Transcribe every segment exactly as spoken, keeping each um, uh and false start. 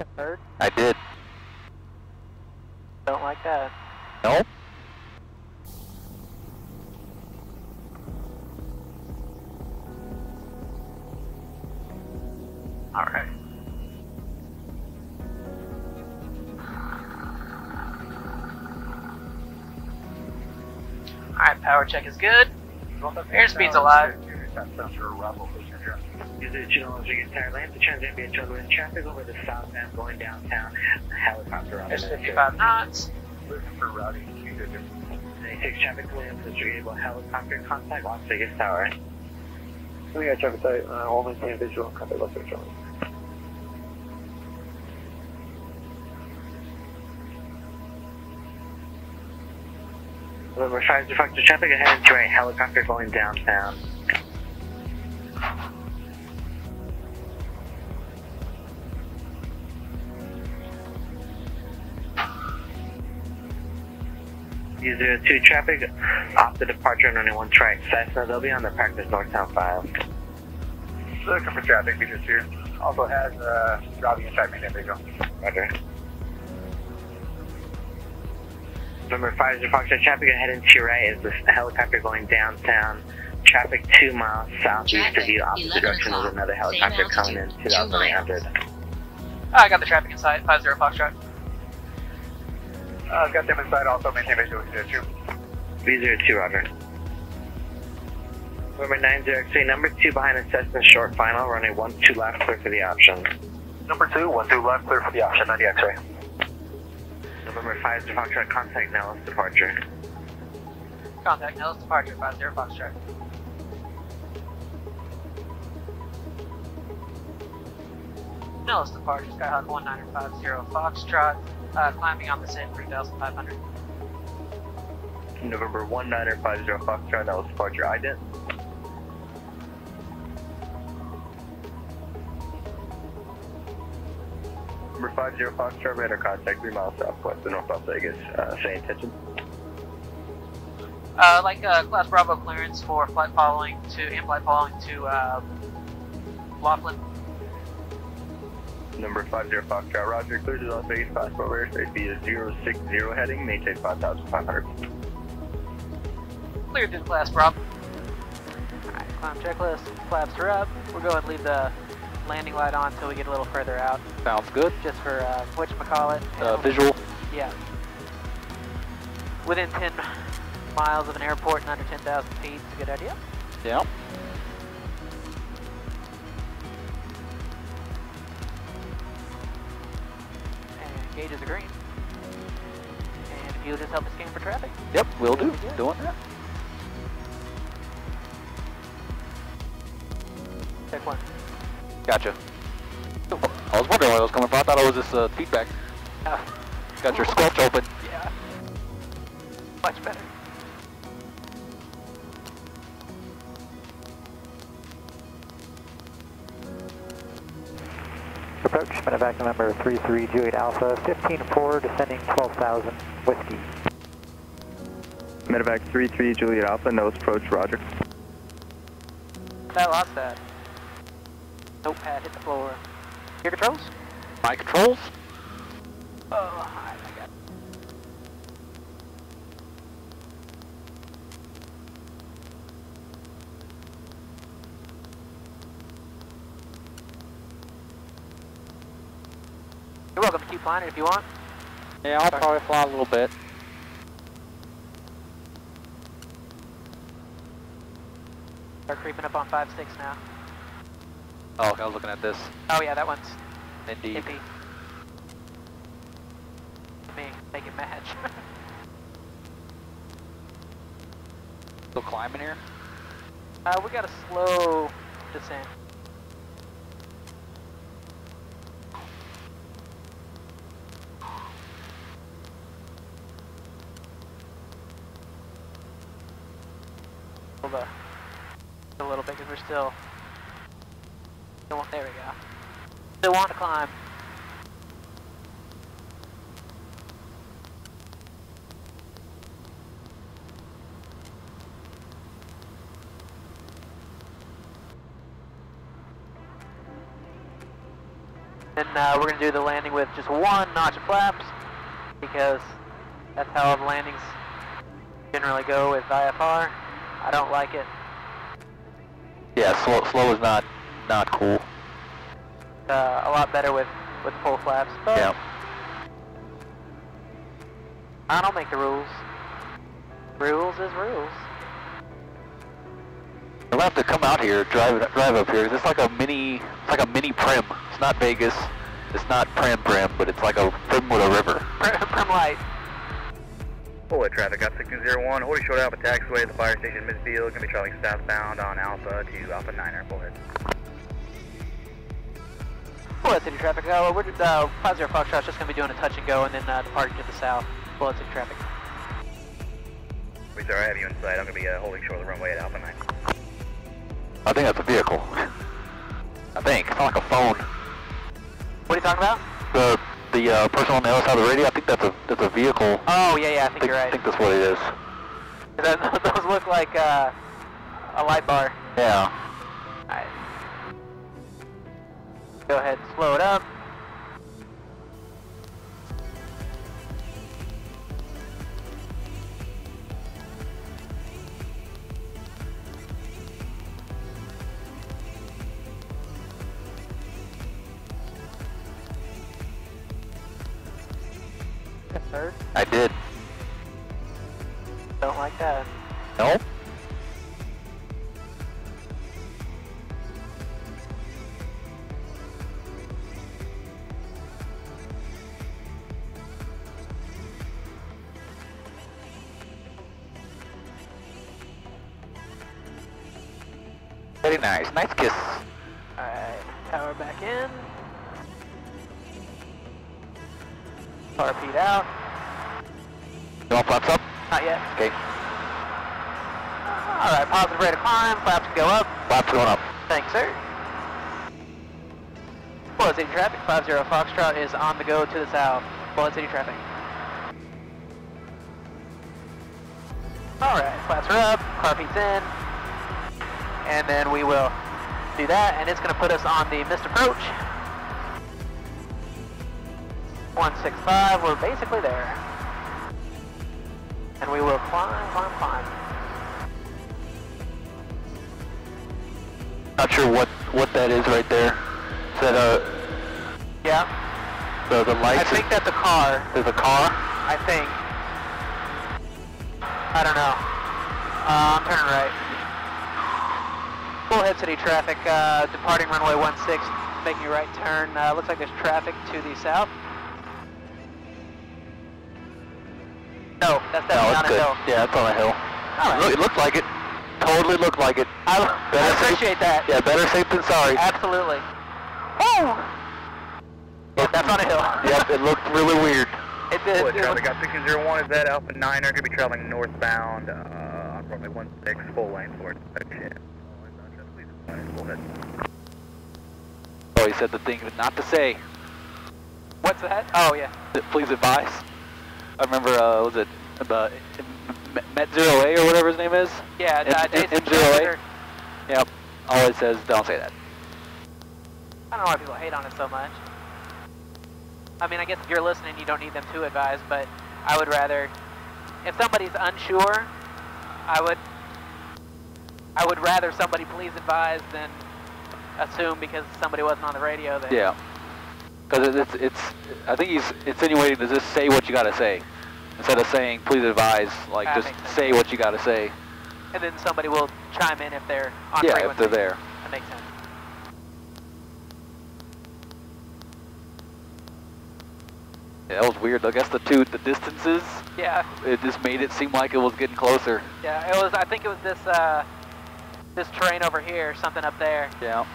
second, third? I did. Don't like that. Nope. All right. All right, power check is good. Airspeed's alive. Is it challenging entire length? The transient being juggled in traffic over the southbound going downtown. Helicopter on fifty-five knots. Listen for routing. ninety-six traffic Williams is readable. Helicopter contact Las Vegas Tower. We got traffic tight. Uh, all maintain visual contact Las Vegas Tower. Number five, defect the traffic ahead and join helicopter going downtown. User two traffic, off the departure on only one track. Cessna, they'll be on the practice northbound file. Looking for traffic, user two. Also has uh, Robbie inside me, there we go. Roger. Number five is your Foxtrot traffic, ahead and to your right is the helicopter going downtown. Traffic two miles southeast of you, opposite direction is another helicopter coming in two thousand eight hundred. Oh, I got the traffic inside, five zero Foxtrot. I've uh, got them inside, also maintain visual two. V zero two, Roger. Number nine zero X three, number two behind a Cessna short final, running one two left, clear for the option. Number two, one two left, clear for the option, ninety X-ray. Number five zero Foxtrot, contact Nellis departure. Contact Nellis departure, five zero Foxtrot. Nellis departure, Skyhawk one nine five zero Foxtrot, uh, climbing on the same three thousand five hundred. November one nine five zero Foxtrot, Nellis departure, ident. Number five zero Foxtrot, radar contact three miles southwest of North Las Vegas. Uh, say intention. Uh, like uh, Class Bravo clearance for flight following to in flight following to uh, Laughlin. Number five zero Foxtrot, Roger, clear to Las Vegas, passport airspace is zero six zero heading, maintain five thousand five hundred. Clear through the class, Rob. Alright, climb checklist, flaps are up. We'll go ahead and leave the landing light on until we get a little further out. Sounds good. Just for uh, whatchamacallit. Uh, visual? Yeah. Within ten miles of an airport and under ten thousand feet is a good idea. Yeah. Gauges are green. And if you'll just help us scan for traffic. Yep, will do. Doing that. Check one. Gotcha. I was wondering where it was coming from. I thought it was just uh, feedback. Oh. Got your squelch open. Yeah. Much better. Approach, medevac number three three two eight Alpha, fifteen four, descending twelve thousand, Whiskey. Medevac three three Juliet Alpha, nose approach, Roger. I lost that. Notepad hit the floor. Your controls? My controls? Oh, hi, I got You're welcome to keep flying it if you want. Yeah, I'll Sorry. probably fly a little bit. They're creeping up on five six now. Oh, I was looking at this. Oh yeah, that one's indeed. Hippie. Me, make it match. Still climbing here? Uh, we got a slow descent. The, a little bit because we're still, still want, there we go, still want to climb. then uh, we're going to do the landing with just one notch of flaps, because that's how the landings generally go with I F R. I don't like it. Yeah, slow, slow is not not cool. Uh, a lot better with, with full flaps, but yeah. I don't make the rules. Rules is rules. I'm gonna have to come out here, drive drive up here. It's like a mini, it's like a mini Prim. It's not Vegas, it's not Prim Prim, but it's like a Prim with a river. Prim, prim light. Forward traffic, got six two zero one, Holy Short Alpha Taxiway, the fire station midfield, gonna be traveling southbound on Alpha to Alpha Niner, Bullhead. Bullhead City traffic, uh, we're uh, five zero Foxtrot's just gonna be doing a touch and go, and then uh, departing to the south. Bullhead City traffic. We sorry, I have you inside. I'm gonna be uh, holding short of the runway at Alpha Niner. I think that's a vehicle. I think. It's not like a phone. What are you talking about? The the uh, person on the other side of the radio, I think that's a that's a vehicle. Oh yeah, yeah, I think, think you're right. I think that's what it is. That, those look like uh, a light bar. Yeah. Alright. Go ahead and slow it up. Sir? I did. Don't like that. No? Very nice. Nice kiss. Alright, power back in. Power feed out. You want flaps up? Not yet. Okay. Uh, Alright, positive rate of climb, flaps go up. Flaps going up. Thanks, sir. Bullhead City traffic, five zero Foxtrot is on the go to the south. Bullhead City traffic. Alright, flaps are up, car feeds in. And then we will do that, and it's going to put us on the missed approach. one six five, we're basically there. And we will climb, climb, climb. Not sure what, what that is right there. Is that a... Yeah. So the lights... I think that's a car. There's a car? I think. I don't know. Uh, I'm turning right. Bullhead City traffic, uh, departing runway one six, making a right turn. Uh, looks like there's traffic to the south. No, that's definitely no, on a hill. Yeah, it's on a hill. All right. It looked like it. Totally looked like it. I, I appreciate safe, that. Yeah, better safe than sorry. Absolutely. Oh! Yeah, that's on a hill. Yep, it looked really weird. It did. Well, traffic got six zero one, is that Alpha Niner? Going to be traveling northbound uh, on runway one six, full lane forward. Oh, he said the thing not to say. What's that? Oh, yeah. Please advise. I remember, uh, was it about Met zero A or whatever his name is? Yeah, M zero A. Yep, always says, don't say that. I don't know why people hate on it so much. I mean, I guess if you're listening, you don't need them to advise, but I would rather, if somebody's unsure, I would, I would rather somebody please advise than assume because somebody wasn't on the radio that. Yeah. Because it's, it's, I think he's insinuating to just say what you gotta say. Instead of saying, please advise, like that just say what you gotta say. And then somebody will chime in if they're on frequency. Yeah, if they're there. That makes sense. Yeah, that was weird. I guess the two, the distances. Yeah. It just made it seem like it was getting closer. Yeah, it was, I think it was this, uh, this terrain over here, something up there. Yeah.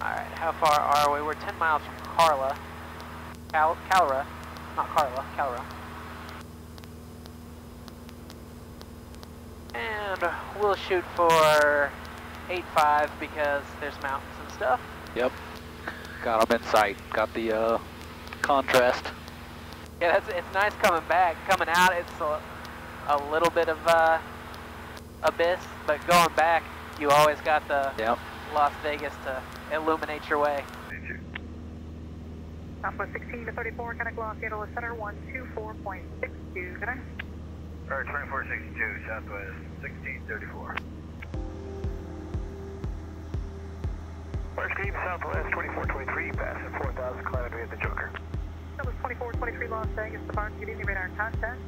Alright, how far are we? We're ten miles from Carla. Cal Calra. Not Carla, Calra. And we'll shoot for eight five because there's mountains and stuff. Yep. Got them in sight. Got the uh, contrast. Yeah, that's, it's nice coming back. Coming out, it's a, a little bit of uh, abyss, but going back, you always got the yep. Las Vegas to illuminate your way. Southwest sixteen to thirty-four, Connect Los Angeles Center, one two four point six two, good night. Alright, twenty-four sixty-two, Southwest sixteen thirty-four. Escape Southwest twenty-four twenty-three, passing four thousand kilometers at the Joker. That was twenty-four twenty-three Las Vegas, the barn, good evening, radar contact.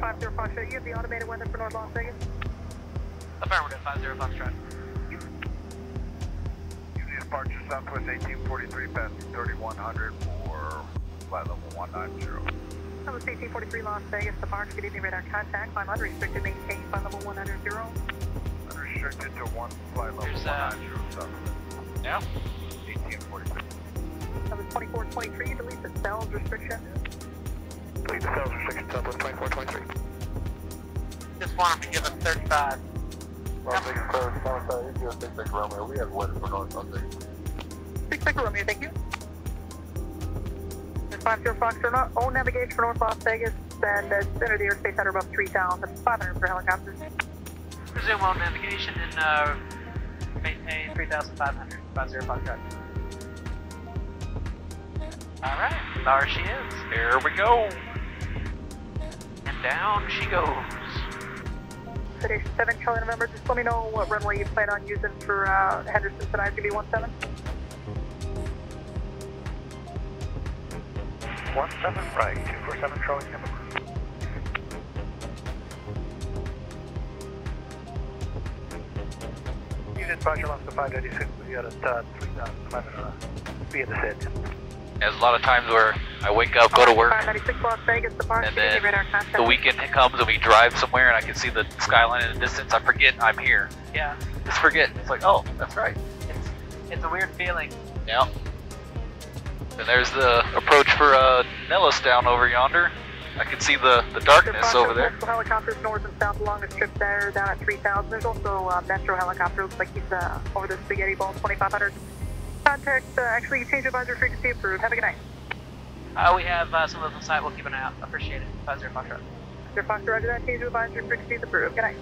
five zero Foxtrot, you have the automated weather for North Las Vegas? Affirmative, five zero Foxtrot. Easy departure Southwest eighteen forty-three, passing thirty-one hundred for flight level one ninety. That was eighteen forty-three Las Vegas, the barn, good evening, radar contact. I'm unrestricted, maintain flight level one hundred. Unrestricted to one flight level one ninety, Southwest. Yeah? eighteen forty-three. That was twenty-four twenty-three, delete the cells restriction. Delete the cells restriction, Southwest twenty-four twenty-three. Just want to give us thirty-five. Las Vegas, Southwest eight zero six six Romeo, we have weather for North Las Vegas. six six Romeo, thank you. five zero Foxtrot, own navigation for North Las Vegas, and uh, center the airspace at above three thousand five hundred for helicopters. Resume own navigation and uh, maintain three thousand five hundred, five zero Foxtrot. Alright, there she is. Here we go. And down she goes. Today, seven Charlie November, just let me know what runway you plan on using for uh, Henderson tonight, could be one seven. One seven right, two four seven Charlie November. You did partial off the five ninety six. We got a uh, three thousand five hundred. Be in the set. There's a lot of times where I wake up, go to work, Las Vegas, the and then the weekend comes and we drive somewhere and I can see the skyline in the distance. I forget I'm here. Yeah. Just forget. It's like, oh, that's right. It's it's a weird feeling. Yeah. And there's the approach for uh, Nellis down over yonder. I can see the, the darkness over there. Metro helicopters north and south along the strip there, down at three thousand. There's also uh, Metro helicopter, looks like he's uh, over the spaghetti ball, twenty-five hundred. Contact, uh, actually you change advisory frequency approved. Have a good night. Uh, we have uh, some of them on site, we'll keep an eye out. Appreciate it. five zero Foxtrot. five zero Foxtrot, roger that, change advisory frequency approved. Good night.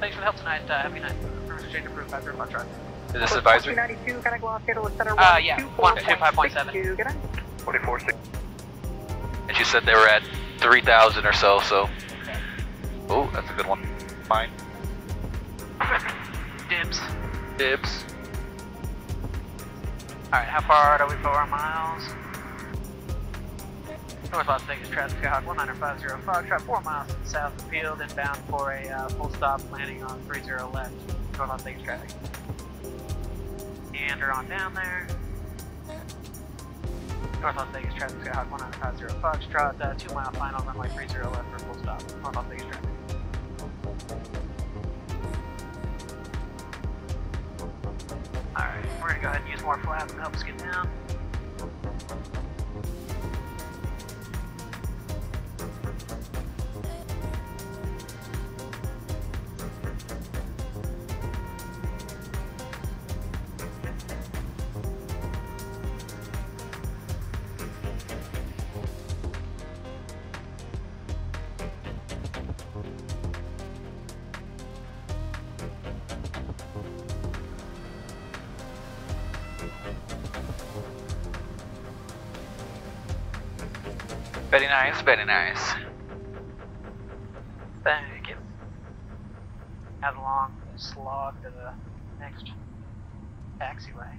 Thanks for the help tonight. Uh, have a good night. Permission change approved, five zero Foxtrot. Is this advisory? ninety-two, Connect Los Angeles Center, uh, yeah, one two five point seven. twenty-four six. And she said they were at three thousand or so, so. Okay. Oh, that's a good one. Fine. Dibs. Dibs. Alright, how far are we for our miles? North Las Vegas, traffic Skyhawk one nine five zero Foxtrot, four miles to the south of the field, inbound for a uh, full stop landing on thirty left. North Las Vegas traffic. Gander on down there. North Las Vegas traffic, Skyhawk one nine five zero Foxtrot, uh, two mile final, runway three zero left for full stop. North Las Vegas traffic. Alright, we're gonna go ahead and use more flaps to help us get down. Very nice, very nice. Thank you. Have a long slog to the next taxiway.